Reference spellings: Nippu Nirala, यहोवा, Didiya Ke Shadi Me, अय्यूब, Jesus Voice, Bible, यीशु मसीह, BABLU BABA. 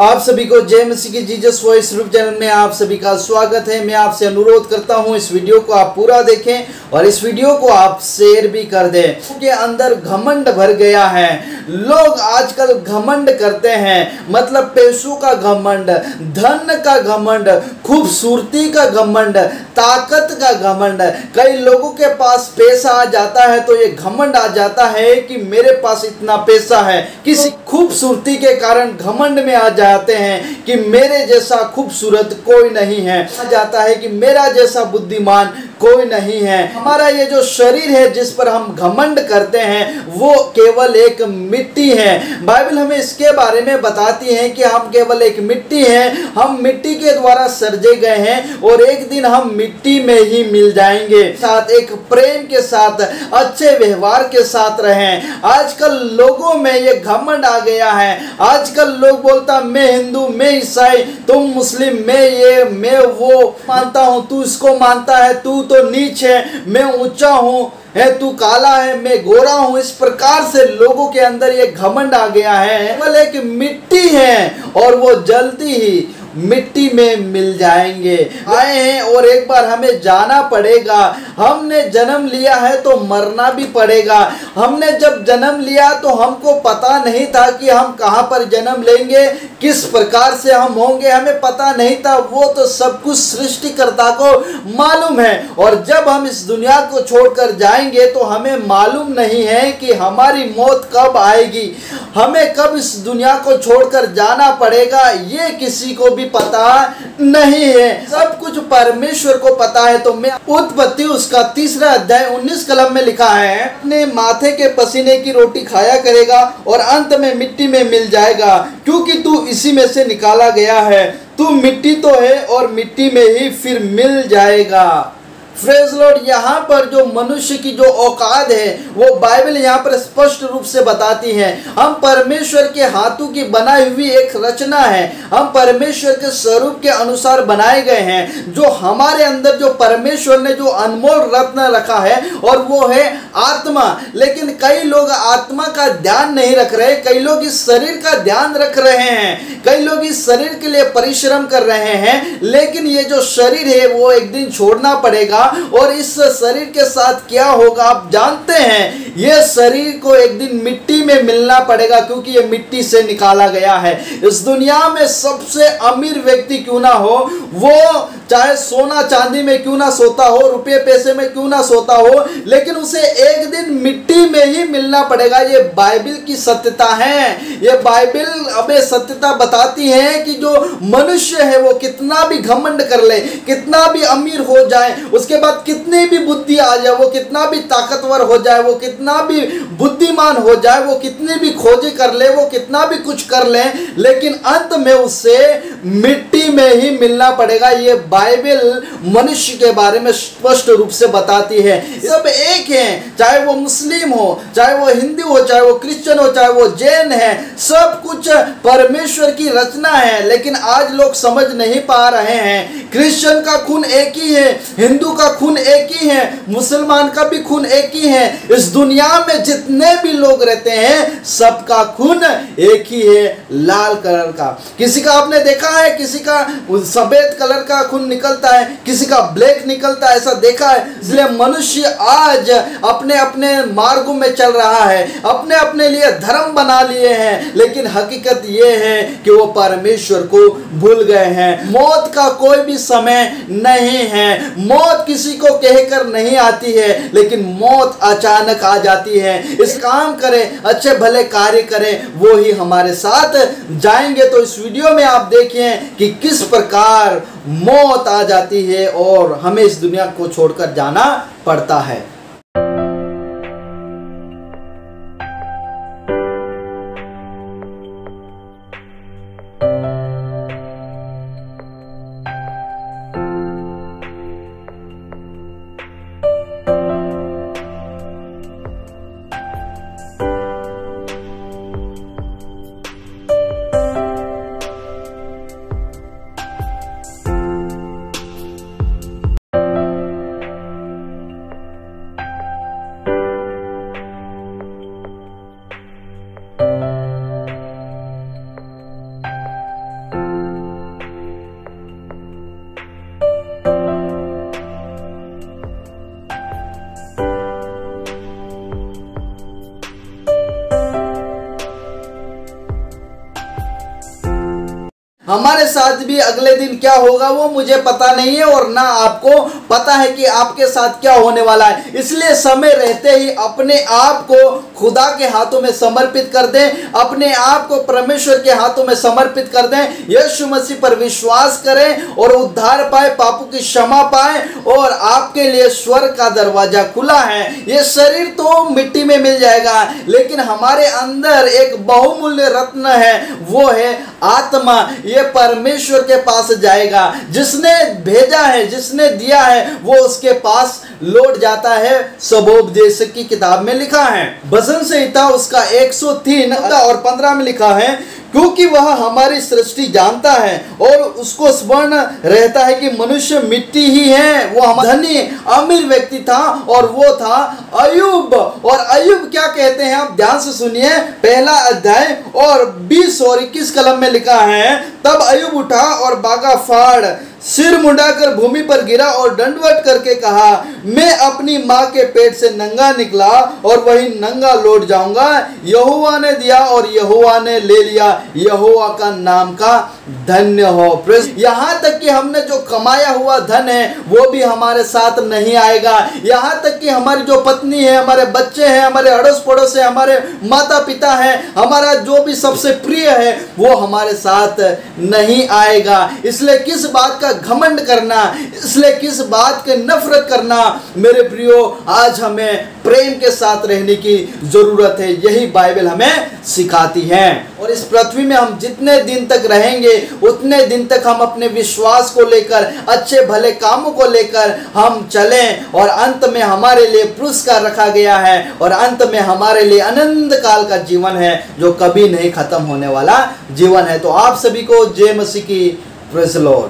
आप सभी को जय मसीह की जीसस वॉइस यूट्यूब चैनल में आप सभी का स्वागत है। मैं आपसे अनुरोध करता हूं इस वीडियो को आप पूरा देखें और इस वीडियो को आप शेयर भी कर दें। के अंदर घमंड भर गया है, लोग आजकल घमंड करते हैं, मतलब पैसों का घमंड, धन का घमंड, खूबसूरती का घमंड, ताकत का घमंड। कई लोगों के पास पैसा आ जाता है तो ये घमंड आ जाता है कि मेरे पास इतना पैसा है। किसी खूबसूरती के कारण घमंड में आ जाते हैं कि मेरे जैसा खूबसूरत कोई नहीं है, आ जाता है कि मेरा जैसा बुद्धिमान कोई नहीं है। हमारा ये जो शरीर है जिस पर हम घमंड करते हैं वो केवल एक मिट्टी है। बाइबल हमें इसके बारे में बताती है कि हम केवल एक मिट्टी हैं, हम मिट्टी के द्वारा सर्जे गए हैं और एक दिन हम मिट्टी में ही मिल जाएंगे। साथ एक प्रेम के साथ, अच्छे व्यवहार के साथ रहें। आजकल लोगों में ये घमंड आ गया है। आजकल लोग बोलता मैं हिंदू, मैं ईसाई, तुम मुस्लिम, मैं ये, मैं वो मानता हूँ, तू इसको मानता है, तू तो नीच है, मैं ऊंचा हूँ, है तू काला है, मैं गोरा हूँ। इस प्रकार से लोगों के अंदर ये घमंड आ गया है। केवल एक मिट्टी है और वो जल्दी ही मिट्टी में मिल जाएंगे। आए हैं और एक बार हमें जाना पड़ेगा। हमने जन्म लिया है तो मरना भी पड़ेगा। हमने जब जन्म लिया तो हमको पता नहीं था कि हम कहाँ पर जन्म लेंगे, किस प्रकार से हम होंगे, हमें पता नहीं था। वो तो सब कुछ सृष्टिकर्ता को मालूम है। और जब हम इस दुनिया को छोड़कर जाएंगे तो हमें मालूम नहीं है कि हमारी मौत कब आएगी, हमें कब इस दुनिया को छोड़कर जाना पड़ेगा, ये किसी को भी पता नहीं है। सब कुछ परमेश्वर को पता है। तो मैं उत्पत्ति उसका 3रा अध्याय 19 कलम में लिखा है, अपने माथे के पसीने की रोटी खाया करेगा और अंत में मिट्टी में मिल जाएगा, क्योंकि तू इसी में से निकाला गया है। तू मिट्टी तो है और मिट्टी में ही फिर मिल जाएगा। फ्रेज लॉर्ड, यहाँ पर जो मनुष्य की जो औकात है वो बाइबल यहाँ पर स्पष्ट रूप से बताती है। हम परमेश्वर के हाथों की बनाई हुई एक रचना है। हम परमेश्वर के स्वरूप के अनुसार बनाए गए हैं। जो हमारे अंदर जो परमेश्वर ने जो अनमोल रत्न रखा है और वो है आत्मा। लेकिन कई लोग आत्मा का ध्यान नहीं रख रहे, कई लोग इस शरीर का ध्यान रख रहे हैं, कई लोग इस शरीर के लिए परिश्रम कर रहे हैं। लेकिन ये जो शरीर है वो एक दिन छोड़ना पड़ेगा और इस शरीर के साथ क्या होगा आप जानते हैं। यह शरीर को एक दिन मिट्टी में मिलना पड़ेगा क्योंकि यह मिट्टी से निकाला गया है। इस दुनिया में सबसे अमीर व्यक्ति क्यों ना हो, वो चाहे सोना चांदी में क्यों ना सोता हो, रुपये पैसे में क्यों ना सोता हो, लेकिन उसे एक दिन मिट्टी में ही मिलना पड़ेगा। ये बाइबल की सत्यता है। ये बाइबल हमें सत्यता बताती है कि जो मनुष्य है वो कितना भी घमंड कर ले, कितना भी अमीर हो जाए, उसके बाद कितनी भी बुद्धि आ जाए, वो कितना भी ताकतवर हो जाए, वो कितना भी बुद्धिमान हो जाए, वो कितनी भी खोजें कर ले, वो कितना भी कुछ कर ले, लेकिन अंत में उसे मिट्टी में ही मिलना पड़ेगा। ये बाइबल मनुष्य के बारे में स्पष्ट रूप से बताती है। सब एक है, चाहे वो मुस्लिम हो, चाहे वो हिंदू हो, चाहे वो क्रिश्चियन हो, चाहे वो जैन है, सब कुछ परमेश्वर की रचना है। लेकिन आज लोग समझ नहीं पा रहे हैं। क्रिश्चियन का खून एक ही है, हिंदू का खून एक ही है, मुसलमान का भी खून एक ही है। इस दुनिया में जितने भी लोग रहते हैं सबका खून एक ही है, लाल कलर का। किसी का आपने देखा है, किसी का सफेद कलर का खून निकलता है, किसी का ब्लैक निकलता है, ऐसा देखा है। इसलिए मनुष्य आज अपने अपने मार्गों में चल रहा है, अपने अपने लिए धर्म बना लिए हैं, लेकिन हकीकत यह है कि वो परमेश्वर को भूल गए हैं। मौत का कोई भी समय नहीं है। मौत किसी को कहकर नहीं आती है, लेकिन मौत अचानक आ जाती है। इस काम करें, अच्छे भले कार्य करें, वो ही हमारे साथ जाएंगे। तो इस वीडियो में आप देखिए कि किस प्रकार मौत आ जाती है और हमें इस दुनिया को छोड़कर जाना पड़ता है। हमारे साथ भी अगले दिन क्या होगा वो मुझे पता नहीं है और ना आपको पता है कि आपके साथ क्या होने वाला है। इसलिए समय रहते ही अपने आप को खुदा के हाथों में समर्पित कर दें, अपने आप को परमेश्वर के हाथों में समर्पित कर दें, यीशु मसीह पर विश्वास करें और उद्धार पाए, पापों की क्षमा पाए और आपके लिए स्वर्ग का दरवाजा खुला है। ये शरीर तो मिट्टी में मिल जाएगा लेकिन हमारे अंदर एक बहुमूल्य रत्न है, वो है आत्मा। परमेश्वर के पास जाएगा, जिसने भेजा है, जिसने दिया है वो उसके पास लौट जाता है। सबोपदेश की किताब में लिखा है, भजन संहिता उसका 103 और 15 में लिखा है, क्योंकि वह हमारी सृष्टि जानता है और उसको स्मरण रहता है कि मनुष्य मिट्टी ही है। वह धनी अमीर व्यक्ति था और वो था अय्यूब। और अय्यूब क्या कहते हैं आप ध्यान से सुनिए, पहला अध्याय और 20 और 21 कलम में लिखा है, तब अय्यूब उठा और बागा फाड़, सिर मुड़ाकर भूमि पर गिरा और दंडवत करके कहा, मैं अपनी माँ के पेट से नंगा निकला और वही नंगा लौट जाऊंगा। यहोवा ने दिया और यहोवा ने ले लिया, यहोवा का नाम का धन्य हो। यहाँ तक कि हमने जो कमाया हुआ धन है वो भी हमारे साथ नहीं आएगा। यहाँ तक कि हमारी जो पत्नी है, हमारे बच्चे हैं, हमारे अड़ोस पड़ोस है, हमारे माता पिता है, हमारा जो भी सबसे प्रिय है वो हमारे साथ नहीं आएगा। इसलिए किस बात का घमंड करना, इसलिए किस बात के नफरत करना। मेरे प्रियो, आज हमें प्रेम के साथ रहने की जरूरत है, यही बाइबल हमें सिखाती है। और इस पृथ्वी में हम जितने दिन तक रहेंगे उतने दिन तक हम अपने विश्वास को लेकर, अच्छे भले कामों को लेकर हम चलें। और अंत में हमारे लिए पुरस्कार रखा गया है और अंत में हमारे लिए अनंत काल का जीवन है जो कभी नहीं खत्म होने वाला जीवन है। तो आप सभी को जय मसीह की। Praise the Lord.